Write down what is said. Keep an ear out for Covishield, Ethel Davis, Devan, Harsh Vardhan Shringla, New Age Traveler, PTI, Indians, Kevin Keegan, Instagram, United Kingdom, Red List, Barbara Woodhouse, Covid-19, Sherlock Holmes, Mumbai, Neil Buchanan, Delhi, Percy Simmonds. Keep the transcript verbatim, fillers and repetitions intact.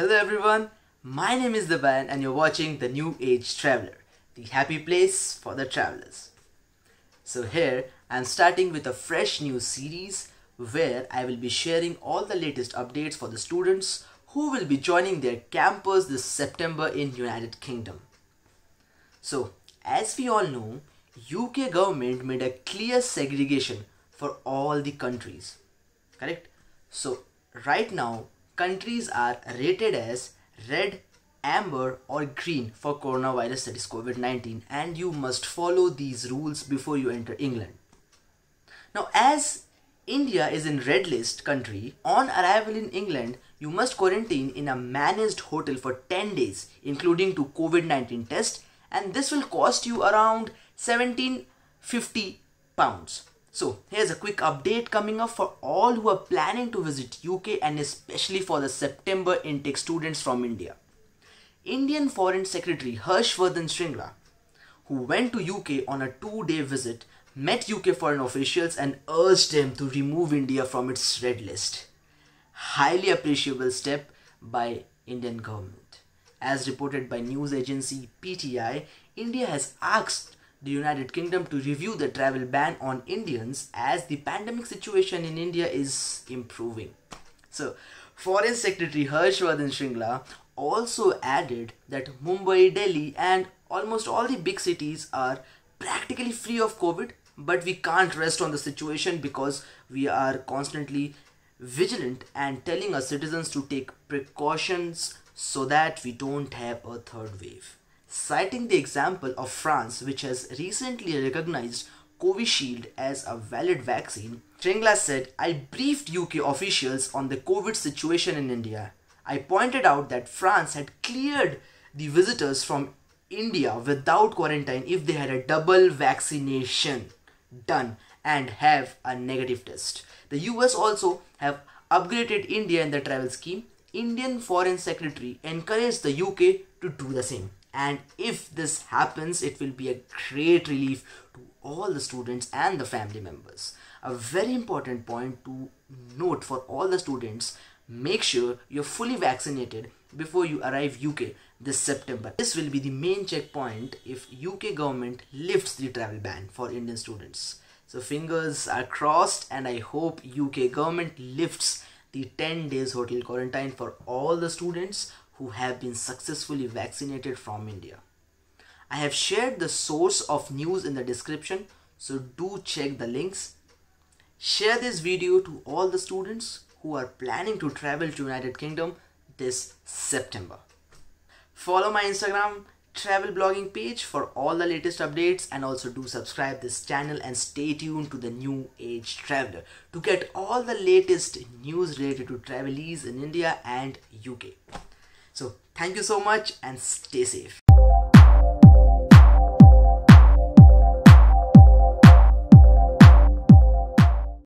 Hello everyone, my name is Devan and you're watching the New Age Traveler, the happy place for the travelers. So here I'm starting with a fresh new series where I will be sharing all the latest updates for the students who will be joining their campus this September in United Kingdom. So as we all know, U K government made a clear segregation for all the countries, correct? So right now countries are rated as red, amber or green for coronavirus, that is COVID nineteen, and you must follow these rules before you enter England. Now as India is in red list country, on arrival in England you must quarantine in a managed hotel for ten days including two COVID nineteen tests, and this will cost you around seventeen fifty pounds. So here's a quick update coming up for all who are planning to visit U K and especially for the September intake students from India. Indian Foreign Secretary Harsh Vardhan Shringla, who went to U K on a two-day visit, met U K foreign officials and urged them to remove India from its red list. Highly appreciable step by Indian government. As reported by news agency P T I, India has asked the United Kingdom to review the travel ban on Indians as the pandemic situation in India is improving. So, Foreign Secretary Harsh Vardhan Shringla also added that Mumbai, Delhi and almost all the big cities are practically free of COVID, but we can't rest on the situation because we are constantly vigilant and telling our citizens to take precautions so that we don't have a third wave. Citing the example of France, which has recently recognized Covishield as a valid vaccine, Shringla said, "I briefed U K officials on the COVID situation in India. I pointed out that France had cleared the visitors from India without quarantine if they had a double vaccination done and have a negative test. The U S also have upgraded India in the travel scheme. Indian Foreign Secretary encouraged the U K to do the same. And if this happens, it will be a great relief to all the students and the family members." A very important point to note for all the students, make sure you're fully vaccinated before you arrive U K this September. This will be the main checkpoint if U K government lifts the travel ban for Indian students. So fingers are crossed and I hope U K government lifts the ten days hotel quarantine for all the students who have been successfully vaccinated from India. I have shared the source of news in the description, so do check the links. Share this video to all the students who are planning to travel to United Kingdom this September. Follow my Instagram travel blogging page for all the latest updates, and also do subscribe this channel and stay tuned to the New Age Traveler to get all the latest news related to travelees in India and U K. So thank you so much and stay safe.